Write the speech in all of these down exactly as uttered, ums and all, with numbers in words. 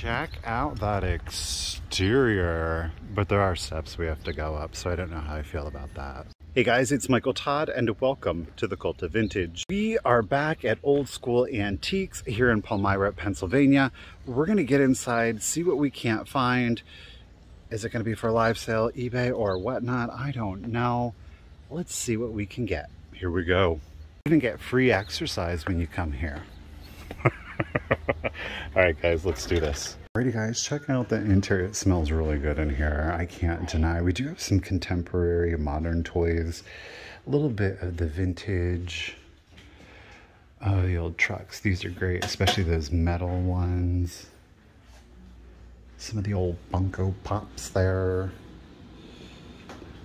Check out that exterior, but there are steps we have to go up, so I don't know how I feel about that. Hey guys, it's Michael Todd and welcome to the Cult of Vintage. We are back at Old School Antiques here in Palmyra, Pennsylvania. We're gonna get inside, see what we can't find. Is it gonna be for live sale, eBay, or whatnot? I don't know. Let's see what we can get. Here we go. You're gonna get free exercise when you come here. Alright guys, let's do this. Alrighty guys, check out the interior. It smells really good in here. I can't deny. We do have some contemporary modern toys. A little bit of the vintage. Oh, the old trucks. These are great, especially those metal ones. Some of the old Bunko Pops there.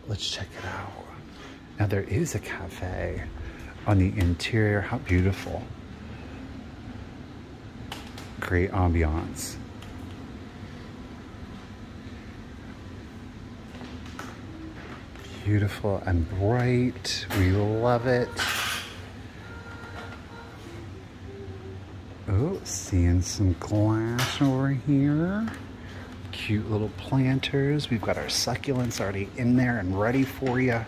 Let's check it out. Now there is a cafe on the interior. How beautiful. Great ambiance. Beautiful and bright. We love it. Oh, seeing some glass over here. Cute little planters. We've got our succulents already in there and ready for you.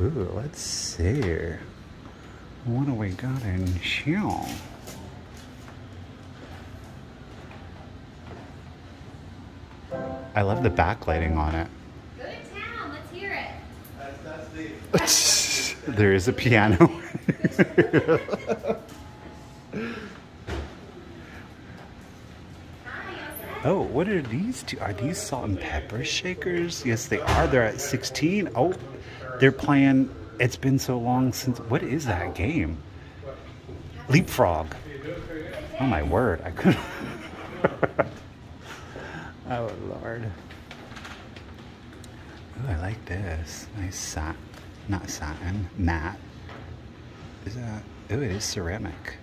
Ooh, let's see. What do we got in here? I love the backlighting on it. Go to town, let's hear it. That's, that's the... There is a piano. Oh, what are these two? Are these salt and pepper shakers? Yes, they are. They're at sixteen. Oh, they're playing... It's been so long since... What is that game? Leapfrog. Oh my word, I couldn't... Oh lord. Ooh, I like this. Nice sat... Not satin. Matte. Is that... Ooh, it is ceramic.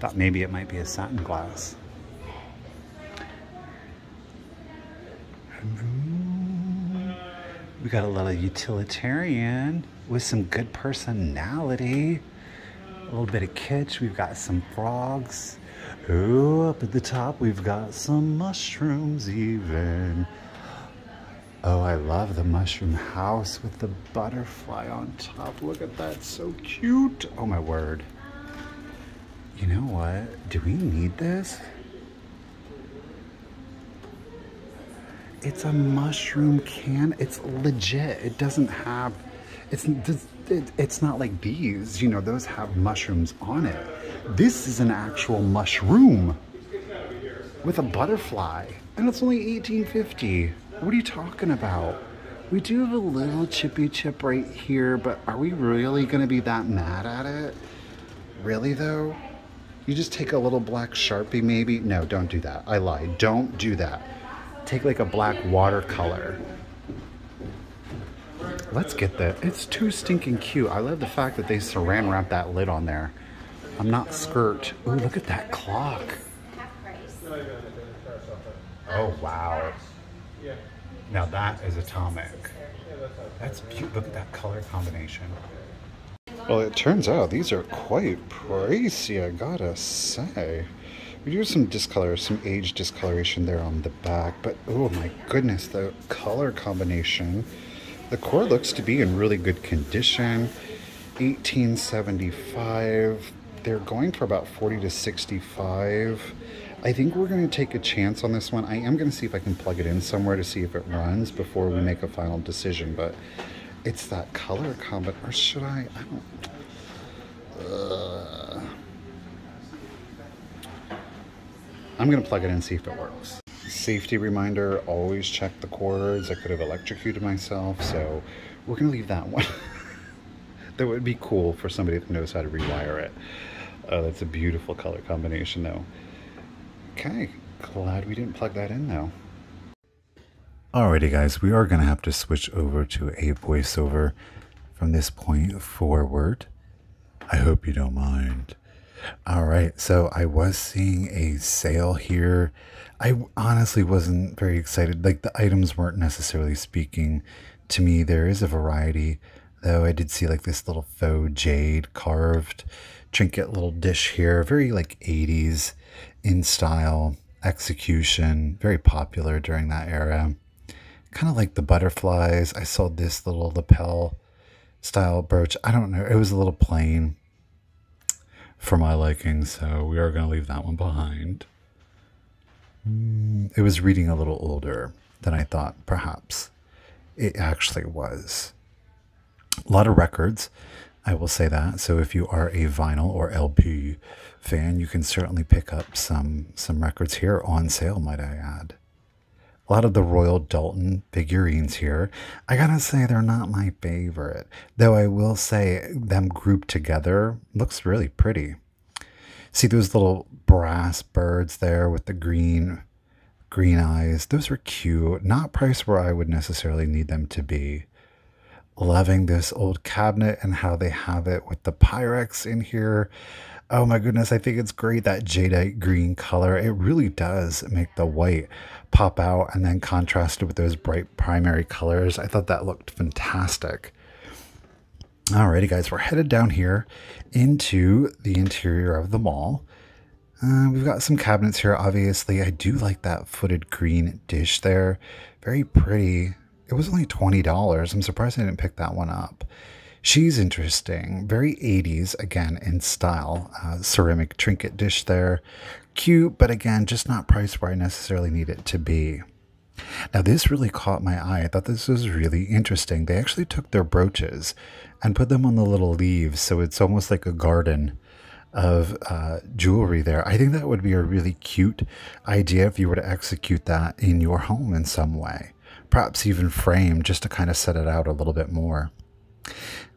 Thought maybe it might be a satin glass. We got a little utilitarian with some good personality. A little bit of kitsch. We've got some frogs. Ooh, up at the top we've got some mushrooms even. Oh, I love the mushroom house with the butterfly on top. Look at that, so cute. Oh my word. You know what? Do we need this? It's a mushroom can. It's legit. It doesn't have, it's it's not like these, you know, those have mushrooms on it. This is an actual mushroom with a butterfly, and it's only eighteen fifty. What are you talking about? We do have a little chippy chip right here, but are we really gonna be that mad at it? Really though? You just take a little black Sharpie maybe? No, don't do that. I lied. Don't do that. Take like a black watercolor. Let's get that. It's too stinking cute. I love the fact that they saran wrap that lid on there. I'm not skirt. Ooh, look at that clock. Oh, wow. Now that is atomic. That's cute. Look at that color combination. Well, it turns out these are quite pricey, I gotta say. We do have some discolor, some age discoloration there on the back, but oh my goodness, the color combination. The core looks to be in really good condition. eighteen seventy-five. They're going for about forty to sixty-five. I think we're going to take a chance on this one. I am going to see if I can plug it in somewhere to see if it runs before we make a final decision, but it's that color combo, or should I? I don't... Uh... I'm gonna plug it in and see if it works. Safety reminder, always check the cords. I could have electrocuted myself, so we're gonna leave that one. That would be cool for somebody that knows how to rewire it. Oh, that's a beautiful color combination though. Okay, glad we didn't plug that in though. Alrighty guys, we are gonna have to switch over to a voiceover from this point forward. I hope you don't mind. All right, so I was seeing a sale here. I honestly wasn't very excited. Like, the items weren't necessarily speaking to me. There is a variety, though. I did see, like, this little faux jade carved trinket little dish here. Very like eighties in style execution. Very popular during that era. Kind of like the butterflies. I saw this little lapel style brooch. I don't know. It was a little plain for my liking, so we are going to leave that one behind. Mm, it was reading a little older than I thought, perhaps. It actually was. A lot of records, I will say that. So if you are a vinyl or L P fan, you can certainly pick up some, some records here on sale, might I add. A lot of the Royal Dalton figurines here. I gotta say, they're not my favorite. Though I will say, them grouped together looks really pretty. See those little brass birds there with the green, green eyes? Those are cute. Not priced where I would necessarily need them to be. Loving this old cabinet and how they have it with the Pyrex in here. Oh my goodness, I think it's great, that jadeite green color. It really does make the white pop out and then contrasted with those bright primary colors. I thought that looked fantastic. Alrighty guys, we're headed down here into the interior of the mall. Uh, we've got some cabinets here, obviously. I do like that footed green dish there. Very pretty. It was only twenty dollars. I'm surprised I didn't pick that one up. She's interesting. Very eighties, again, in style. Uh, ceramic trinket dish there. Cute, but again, just not priced where I necessarily need it to be. Now, this really caught my eye. I thought this was really interesting. They actually took their brooches and put them on the little leaves, so it's almost like a garden of uh, jewelry there. I think that would be a really cute idea if you were to execute that in your home in some way. Perhaps even frame, just to kind of set it out a little bit more.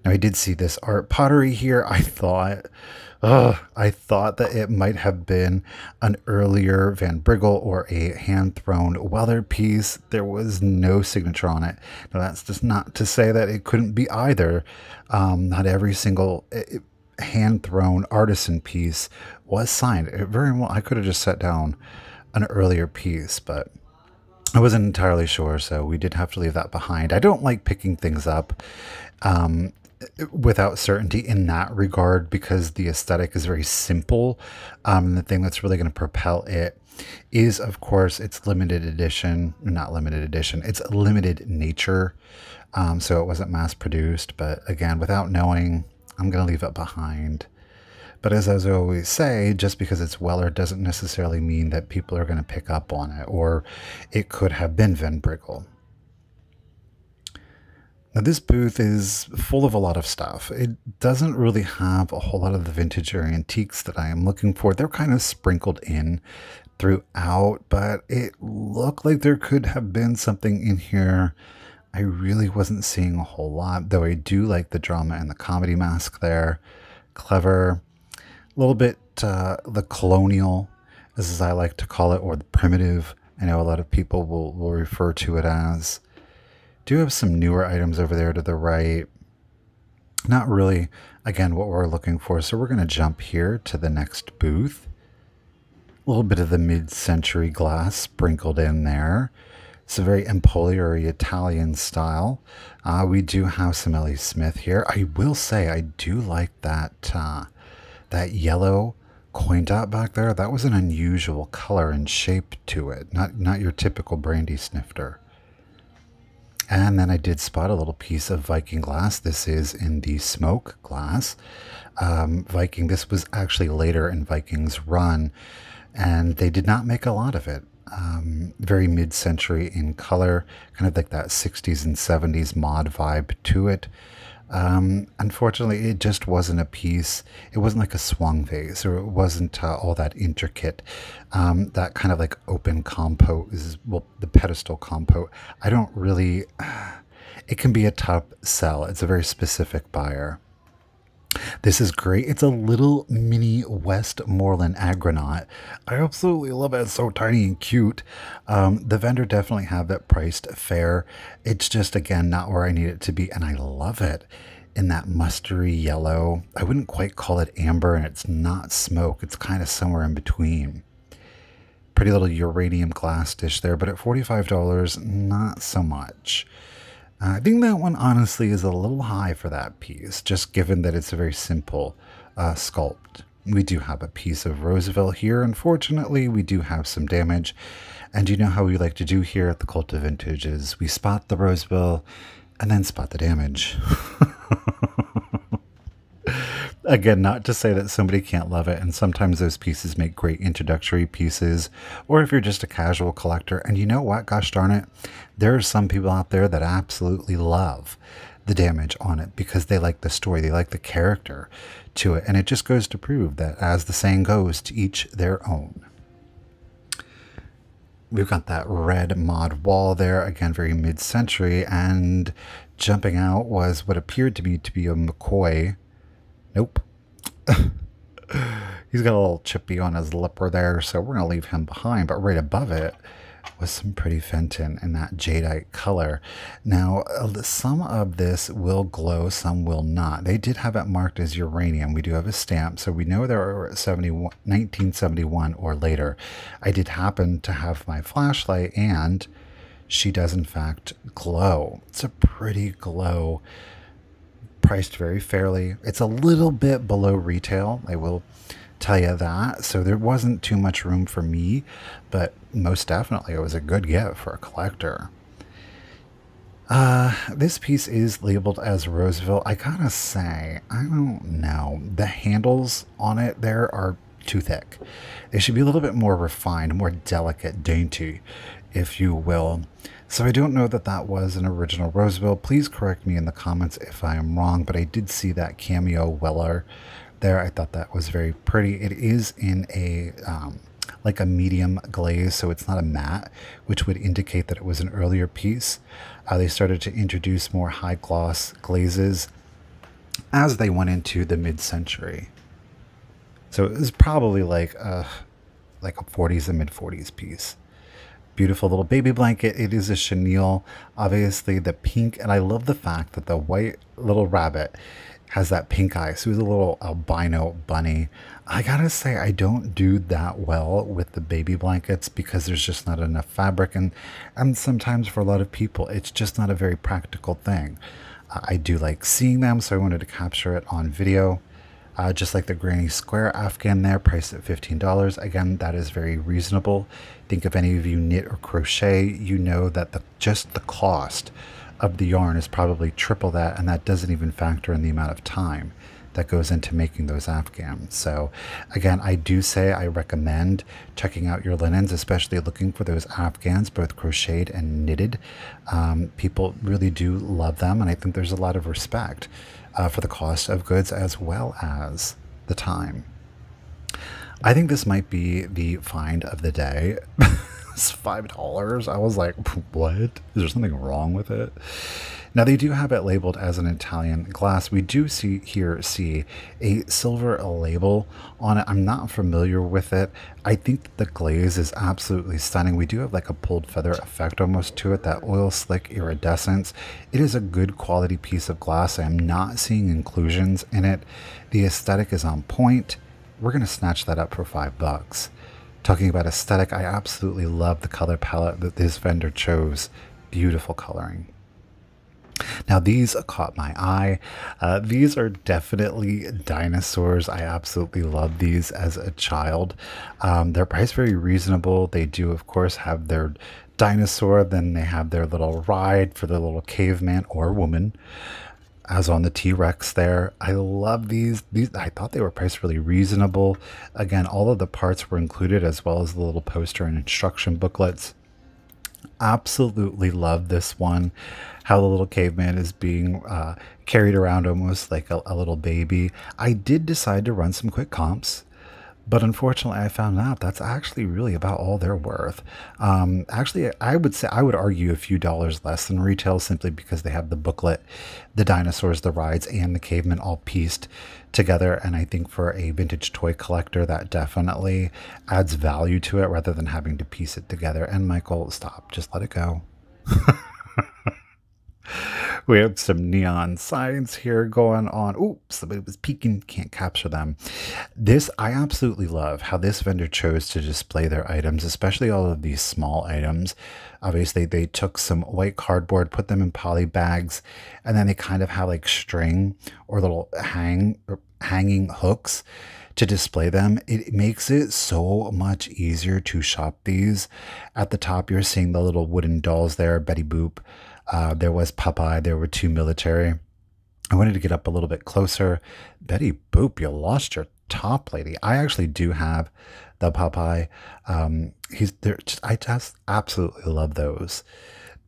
Now, I did see this art pottery here. I thought, uh, I thought that it might have been an earlier Van Briggle or a hand-thrown Weller piece. There was no signature on it. Now, that's just not to say that it couldn't be either. Um, not every single hand-thrown artisan piece was signed. It very well, I could have just set down an earlier piece, but I wasn't entirely sure, so we did have to leave that behind. I don't like picking things up um, without certainty in that regard, because the aesthetic is very simple. Um, and the thing that's really going to propel it is, of course, its limited edition, not limited edition, its limited nature. Um, so it wasn't mass produced, but again, without knowing, I'm going to leave it behind. But as I always say, just because it's Weller doesn't necessarily mean that people are going to pick up on it, or it could have been Van Briggle. Now, this booth is full of a lot of stuff. It doesn't really have a whole lot of the vintage or antiques that I am looking for. They're kind of sprinkled in throughout, but it looked like there could have been something in here. I really wasn't seeing a whole lot, though I do like the drama and the comedy mask there. Clever. A little bit uh, the colonial, as I like to call it, or the primitive. I know a lot of people will, will refer to it as. Do have some newer items over there to the right. Not really, again, what we're looking for. So we're going to jump here to the next booth. A little bit of the mid-century glass sprinkled in there. It's a very Empoli or Italian style. Uh, we do have some Ellie Smith here. I will say I do like that... Uh, That yellow coin dot back there, that was an unusual color and shape to it. Not, not your typical brandy snifter. And then I did spot a little piece of Viking glass. This is in the smoke glass. Um, Viking, this was actually later in Viking's run, and they did not make a lot of it. Um, very mid-century in color, kind of like that sixties and seventies mod vibe to it. Um, unfortunately, it just wasn't a piece. It wasn't like a swung vase, or it wasn't uh, all that intricate. Um, that kind of like open compote is, well, the pedestal compote. I don't really, uh, it can be a tough sell. It's a very specific buyer. This is great. It's a little mini Westmoreland Aggranot. I absolutely love it. It's so tiny and cute. Um, the vendor definitely had that priced fair. It's just, again, not where I need it to be, and I love it in that mustardy yellow. I wouldn't quite call it amber, and it's not smoke. It's kind of somewhere in between. Pretty little uranium glass dish there, but at forty-five dollars, not so much. I think that one honestly is a little high for that piece, just given that it's a very simple uh, sculpt. We do have a piece of Roseville here. Unfortunately, we do have some damage. And you know how we like to do here at the Cult of Vintage is we spot the Roseville and then spot the damage. Again, not to say that somebody can't love it, and sometimes those pieces make great introductory pieces, or if you're just a casual collector. And you know what, gosh darn it, there are some people out there that absolutely love the damage on it because they like the story, they like the character to it, and it just goes to prove that, as the saying goes, to each their own. We've got that red mod wall there, again, very mid-century, and jumping out was what appeared to be to be a McCoy. Nope. He's got a little chippy on his lipper there, so we're going to leave him behind, but right above it was some pretty Fenton in that jadeite color. Now, some of this will glow, some will not. They did have it marked as uranium. We do have a stamp, so we know they're at nineteen seventy-one or later. I did happen to have my flashlight, and she does, in fact, glow. It's a pretty glow, priced very fairly. It's a little bit below retail, I will tell you that, so there wasn't too much room for me, but most definitely it was a good gift for a collector. Uh, this piece is labeled as Roseville. I gotta say, I don't know. The handles on it there are too thick. They should be a little bit more refined, more delicate, dainty, if you will. So I don't know that that was an original Roseville. Please correct me in the comments if I am wrong, but I did see that Cameo Weller there. I thought that was very pretty. It is in a, um, like a medium glaze, so it's not a matte, which would indicate that it was an earlier piece. Uh, they started to introduce more high gloss glazes as they went into the mid-century. So it was probably like a, like a forties and mid-forties piece. Beautiful little baby blanket. It is a chenille, obviously the pink, and I love the fact that the white little rabbit has that pink eye, so he's a little albino bunny. I gotta say, I don't do that well with the baby blankets because there's just not enough fabric, and, and sometimes for a lot of people, it's just not a very practical thing. Uh, I do like seeing them, so I wanted to capture it on video. Uh, just like the granny square Afghan there, priced at fifteen dollars. Again, that is very reasonable. Think if any of you knit or crochet, you know that the, just the cost of the yarn is probably triple that, and that doesn't even factor in the amount of time that goes into making those Afghans. So again, I do say I recommend checking out your linens, especially looking for those Afghans, both crocheted and knitted. Um, people really do love them, and I think there's a lot of respect Uh, for the cost of goods as well as the time. I think this might be the find of the day. It's five dollars. I was like, what? Is there something wrong with it? Now they do have it labeled as an Italian glass. We do see here see a silver label on it. I'm not familiar with it. I think that the glaze is absolutely stunning. We do have like a pulled feather effect almost to it, that oil slick iridescence. It is a good quality piece of glass. I am not seeing inclusions in it. The aesthetic is on point. We're gonna snatch that up for five bucks. Talking about aesthetic, I absolutely love the color palette that this vendor chose. Beautiful coloring. Now these caught my eye. Uh, these are definitely dinosaurs. I absolutely loved these as a child. Um, they're priced very reasonable. They do, of course, have their dinosaur. Then they have their little ride for the little caveman or woman, as on the T-Rex there. I love these. These, I thought they were priced really reasonable. Again, all of the parts were included, as well as the little poster and instruction booklets. Absolutely love this one, how the little caveman is being uh, carried around almost like a, a little baby. I did decide to run some quick comps, but unfortunately I found out that's actually really about all they're worth. Um, actually, I would say, I would argue a few dollars less than retail, simply because they have the booklet, the dinosaurs, the rides, and the caveman all pieced together. And I think for a vintage toy collector, that definitely adds value to it rather than having to piece it together. And Michael, stop, just let it go. We have some neon signs here going on. Ooh, somebody was peeking. Can't capture them. This, I absolutely love how this vendor chose to display their items, especially all of these small items. Obviously, they took some white cardboard, put them in poly bags, and then they kind of have like string or little hang or hanging hooks to display them. It makes it so much easier to shop these. At the top, you're seeing the little wooden dolls there, Betty Boop. Uh, there was Popeye. There were two military. I wanted to get up a little bit closer. Betty Boop, you lost your top, lady. I actually do have the Popeye. Um, he's there. I just absolutely love those.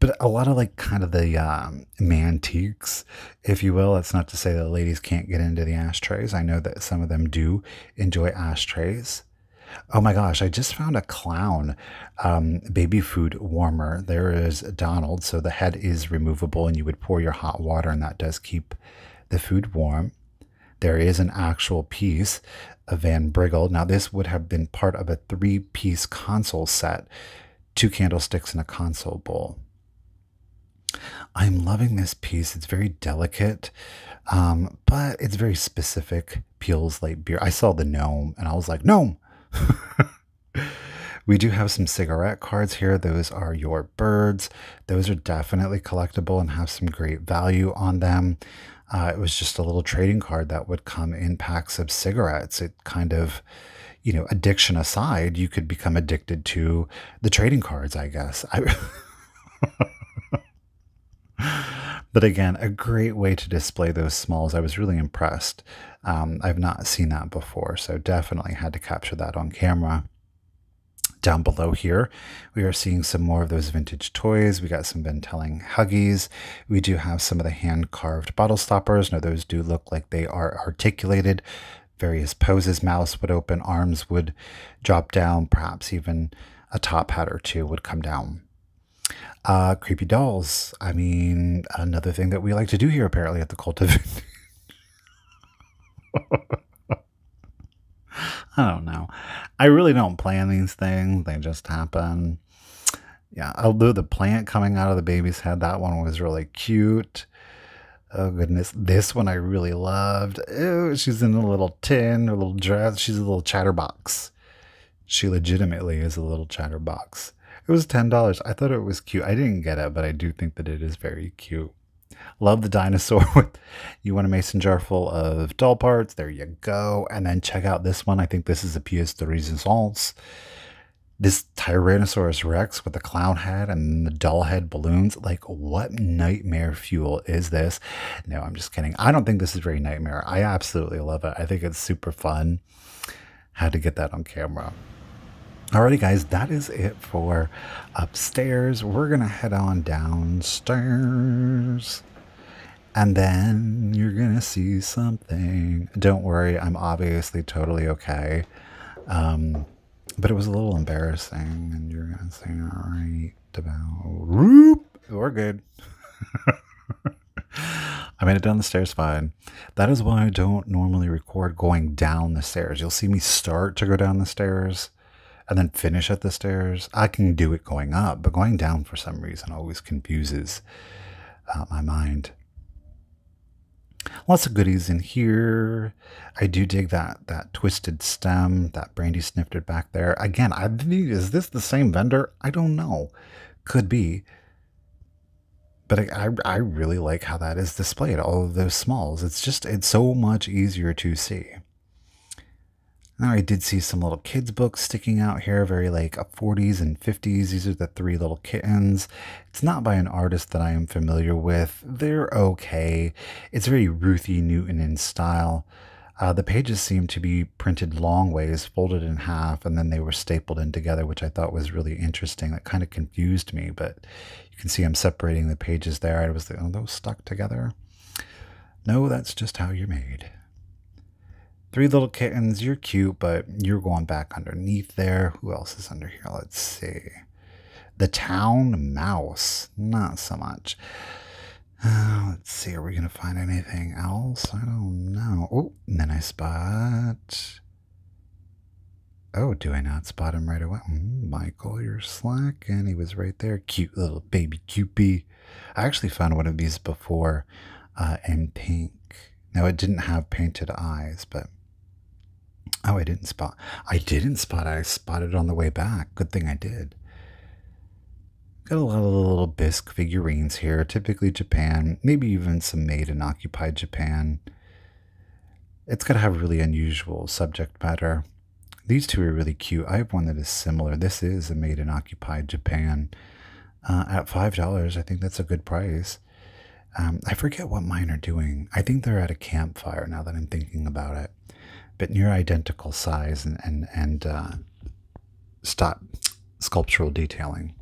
But a lot of like kind of the um, mantiques, if you will. That's not to say that ladies can't get into the ashtrays. I know that some of them do enjoy ashtrays. Oh my gosh, I just found a clown um, baby food warmer. There is Donald. So the head is removable and you would pour your hot water and that does keep the food warm. There is an actual piece of Van Briggle. Now this would have been part of a three-piece console set, two candlesticks and a console bowl. I'm loving this piece. It's very delicate, um, but it's very specific. Peel's light beer. I saw the gnome and I was like, gnome! We do have some cigarette cards here. Those are your birds. Those are definitely collectible and have some great value on them. Uh, it was just a little trading card that would come in packs of cigarettes. It kind of, you know, addiction aside, you could become addicted to the trading cards, I guess. I But again, a great way to display those smalls. I was really impressed. Um, I've not seen that before, so definitely had to capture that on camera. Down below here, we are seeing some more of those vintage toys. We got some Ventelling Huggies. We do have some of the hand-carved bottle stoppers. Now, those do look like they are articulated. Various poses. Mouths would open, arms would drop down, perhaps even a top hat or two would come down. Uh, creepy dolls. I mean, another thing that we like to do here, apparently, at the Cult of Vintage. I don't know. I really don't plan these things. They just happen. Yeah, although the plant coming out of the baby's head, that one was really cute. Oh, goodness. This one I really loved. Ew, she's in a little tin, a little dress. She's a little chatterbox. She legitimately is a little chatterbox. It was ten dollars. I thought it was cute. I didn't get it, but I do think that it is very cute. Love the dinosaur. With you want a mason jar full of doll parts. There you go. And then check out this one. I think this is a pièce de résistance. This Tyrannosaurus Rex with the clown head and the doll head balloons. Like, what nightmare fuel is this? No, I'm just kidding. I don't think this is very nightmare. I absolutely love it. I think it's super fun. Had to get that on camera. Alrighty guys, that is it for upstairs. We're gonna head on downstairs and then you're gonna see something. Don't worry, I'm obviously totally okay. Um, but it was a little embarrassing and you're gonna say, all right, about, we're good. I made it down the stairs fine. That is why I don't normally record going down the stairs. You'll see me start to go down the stairs and then finish at the stairs. I can do it going up, but going down for some reason always confuses uh, my mind. Lots of goodies in here. I do dig that that twisted stem, that brandy snifter back there. Again, I is this the same vendor? I don't know. Could be. But I, I, I really like how that is displayed, all of those smalls. It's just, it's so much easier to see. Now I did see some little kids books sticking out here, very like forties and fifties. These are the Three Little Kittens. It's not by an artist that I am familiar with. They're okay. It's very Ruthie Newton in style. Uh, the pages seem to be printed long ways, folded in half, and then they were stapled in together, which I thought was really interesting. That kind of confused me, but you can see I'm separating the pages there. I was like, are those stuck together? No, that's just how you're made. Three Little Kittens, you're cute, but you're going back underneath there. Who else is under here? Let's see. The Town Mouse, not so much. Uh, let's see, are we going to find anything else? I don't know. Oh, and then I spot Oh, do I not spot him right away? Mm, Michael, you're slack. And he was right there. Cute little baby Cupid. I actually found one of these before uh, in pink. Now, it didn't have painted eyes, but... Oh, I didn't spot. I didn't spot. I spotted it on the way back. Good thing I did. Got a lot of little bisque figurines here. Typically Japan. Maybe even some made in occupied Japan. It's got to have really unusual subject matter. These two are really cute. I have one that is similar. This is a made in occupied Japan. Uh, at five dollars, I think that's a good price. Um, I forget what mine are doing. I think they're at a campfire now that I'm thinking about it. But near identical size and, and, and uh, stop sculptural detailing.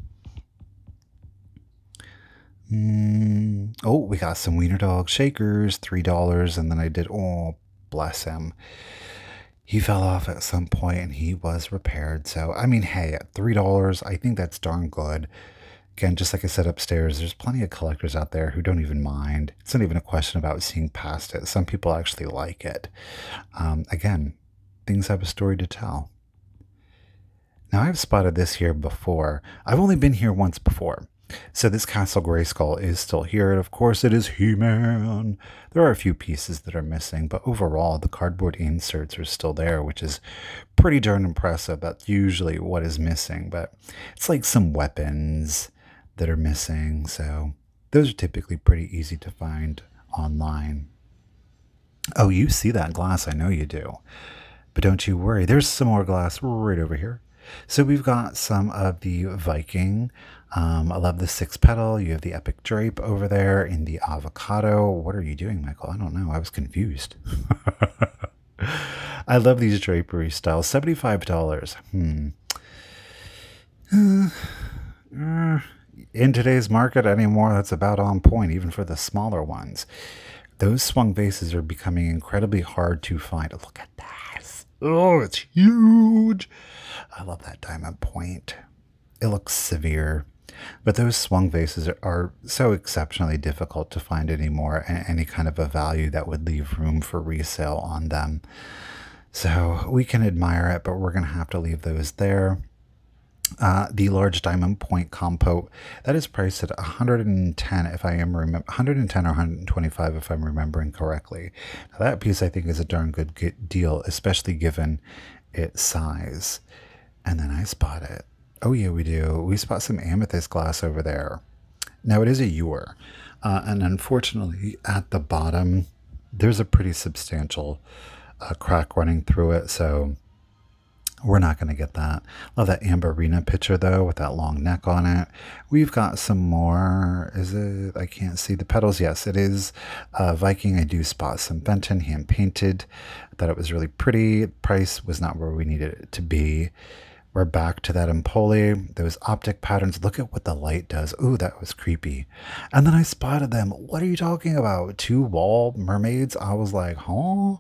Mm, oh, we got some Wiener Dog shakers, three dollars. And then I did, oh, bless him. He fell off at some point and he was repaired. So, I mean, hey, at three dollars, I think that's darn good. Again, just like I said upstairs, there's plenty of collectors out there who don't even mind. It's not even a question about seeing past it. Some people actually like it. Um, again, things have a story to tell. Now, I've spotted this here before. I've only been here once before. So this Castle Grayskull is still here, and of course it is He-Man. There are a few pieces that are missing, but overall the cardboard inserts are still there, which is pretty darn impressive. That's usually what is missing, but it's like some weapons that are missing, so those are typically pretty easy to find online. Oh, you see that glass, I know you do, but don't you worry, there's some more glass right over here. So we've got some of the Viking. Um, I love the six petal. You have the epic drape over there in the avocado. What are you doing, Michael? I don't know. I was confused. I love these drapery styles. seventy-five dollars. Hmm. Uh, uh, in today's market anymore, that's about on point, even for the smaller ones. Those swung vases are becoming incredibly hard to find. Look at that. Oh, it's huge. I love that diamond point. It looks severe. But those swung vases are, are so exceptionally difficult to find anymore, and any kind of a value that would leave room for resale on them. So we can admire it, but we're going to have to leave those there. Uh, the large diamond point compote, that is priced at one hundred ten if I am remember one hundred ten or one hundred twenty-five if I'm remembering correctly. Now that piece I think is a darn good get deal, especially given its size. And then I spot it. Oh yeah, we do. We spot some amethyst glass over there. Now it is a ewer, uh, and unfortunately at the bottom there's a pretty substantial uh, crack running through it, so we're not going to get that. Love that Amberina picture though with that long neck on it. We've got some more. Is it? I can't see the petals. Yes, it is uh, Viking. I do spot some Fenton hand painted. I thought it was really pretty. Price was not where we needed it to be. We're back to that Empoli. Those optic patterns. Look at what the light does. Ooh, that was creepy. And then I spotted them. What are you talking about? Two wall mermaids? I was like, huh?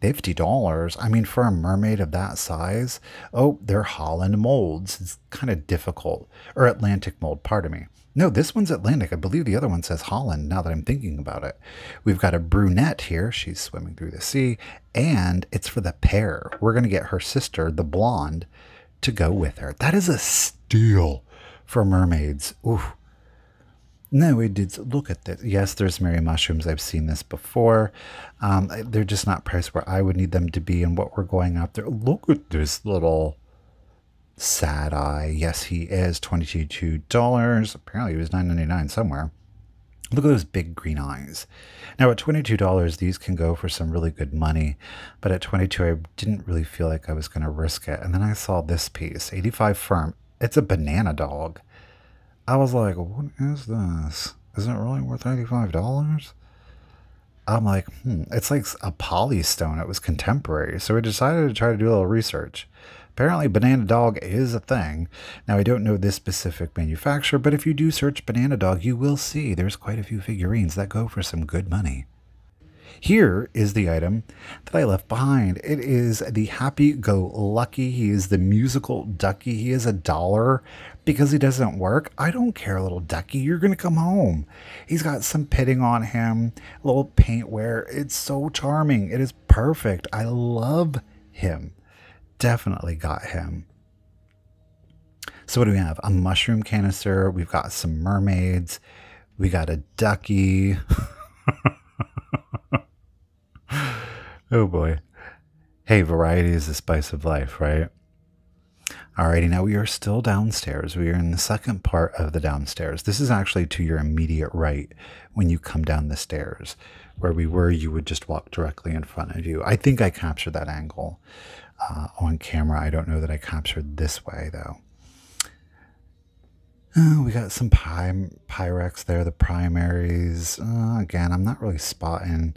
fifty dollars? I mean, for a mermaid of that size? Oh, they're Holland molds. It's kind of difficult. Or Atlantic mold, pardon me. No, this one's Atlantic. I believe the other one says Holland now that I'm thinking about it. We've got a brunette here. She's swimming through the sea. And it's for the pair. We're going to get her sister, the blonde, to go with her. That is a steal for mermaids. Oof. No, we did look at this. Yes, there's Mary mushrooms. I've seen this before. Um, they're just not priced where I would need them to be and what we're going after. Look at this little sad eye. Yes, he is. twenty-two dollars. Apparently, it was nine ninety-nine somewhere. Look at those big green eyes. Now at twenty-two dollars, these can go for some really good money, but at twenty-two dollars, I didn't really feel like I was going to risk it. And then I saw this piece, eighty-five firm. It's a banana dog. I was like, what is this? Is it really worth eighty-five dollars? I'm like, hmm, it's like a polystone. It was contemporary. So we decided to try to do a little research. Apparently, Banana Dog is a thing. Now, I don't know this specific manufacturer, but if you do search Banana Dog, you will see there's quite a few figurines that go for some good money. Here is the item that I left behind. It is the happy-go-lucky. He is the musical ducky. He is a dollar because he doesn't work. I don't care, little ducky. You're going to come home. He's got some pitting on him, a little paint wear. It's so charming. It is perfect. I love him. definitely got him. So what do we have? A mushroom canister. We've got some mermaids. We got a ducky. Oh boy. Hey, variety is the spice of life, right? Alrighty, now we are still downstairs. We are in the second part of the downstairs. This is actually to your immediate right when you come down the stairs. Where we were, you would just walk directly in front of you. I think I captured that angle uh, on camera. I don't know that I captured this way, though. Uh, we got some py Pyrex there, the primaries. Uh, again, I'm not really spotting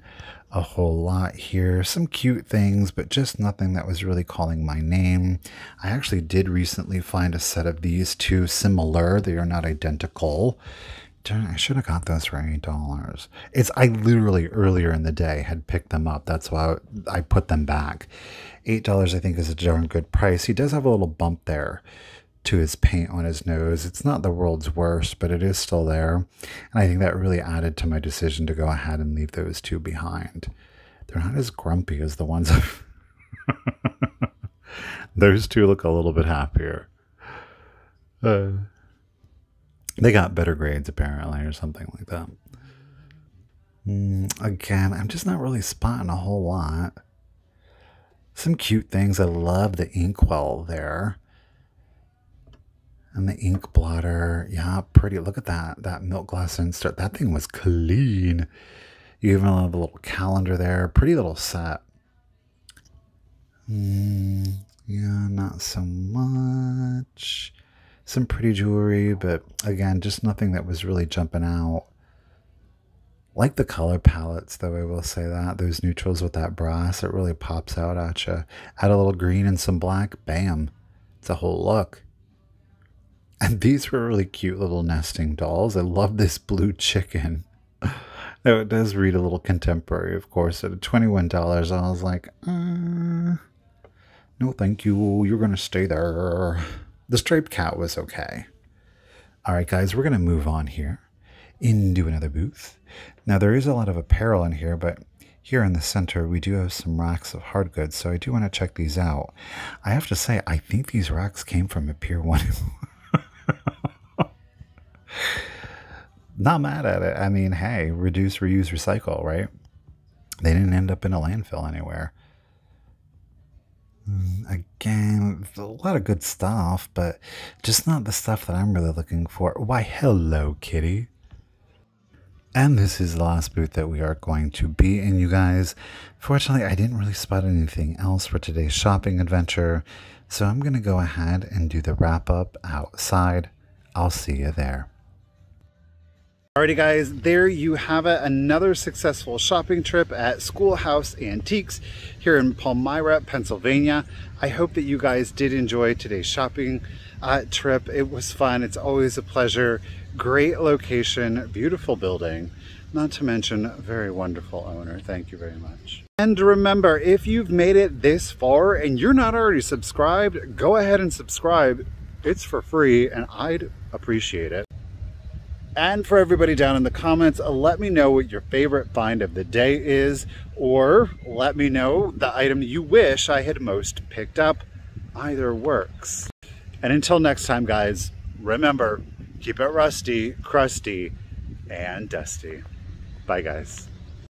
a whole lot here. Some cute things, but just nothing that was really calling my name. I actually did recently find a set of these two similar. They are not identical. Darn, I should have got those for eight dollars. It's, I literally earlier in the day had picked them up. That's why I put them back. eight dollars I think is a darn good price. He does have a little bump there to his paint on his nose. It's not the world's worst, but it is still there. And I think that really added to my decision to go ahead and leave those two behind. They're not as grumpy as the ones. Those two look a little bit happier. Uh, they got better grades apparently or something like that. Mm, again, I'm just not really spotting a whole lot. Some cute things. I love the inkwell there. And the ink blotter, yeah, pretty. Look at that, that milk glass insert. That thing was clean. You even have a little calendar there. Pretty little set. Mm, yeah, not so much. Some pretty jewelry, but again, just nothing that was really jumping out. Like the color palettes, though, I will say that. Those neutrals with that brass, it really pops out at you. Add a little green and some black, bam. It's a whole look. And these were really cute little nesting dolls. I love this blue chicken. Though it does read a little contemporary, of course. At twenty-one dollars, I was like, uh, no thank you. You're going to stay there. The striped cat was okay. All right, guys, we're going to move on here into another booth. Now, there is a lot of apparel in here, but here in the center, we do have some racks of hard goods, so I do want to check these out. I have to say, I think these racks came from a Pier one. Not mad at it. I mean, hey, reduce, reuse, recycle, right? They didn't end up in a landfill anywhere. Again, a lot of good stuff, but just not the stuff that I'm really looking for. Why, hello, kitty. And this is the last booth that we are going to be in, you guys. Fortunately, I didn't really spot anything else for today's shopping adventure. So I'm going to go ahead and do the wrap up outside. I'll see you there. Alrighty guys, there you have it. Another successful shopping trip at Schoolhouse Antiques here in Palmyra, Pennsylvania. I hope that you guys did enjoy today's shopping uh, trip. It was fun. It's always a pleasure. Great location, beautiful building, not to mention very wonderful owner. Thank you very much. And remember, if you've made it this far and you're not already subscribed, go ahead and subscribe. It's for free and I'd appreciate it. And for everybody down in the comments, let me know what your favorite find of the day is, or let me know the item you wish I had most picked up. Either works. And until next time, guys, remember, keep it rusty, crusty, and dusty. Bye, guys.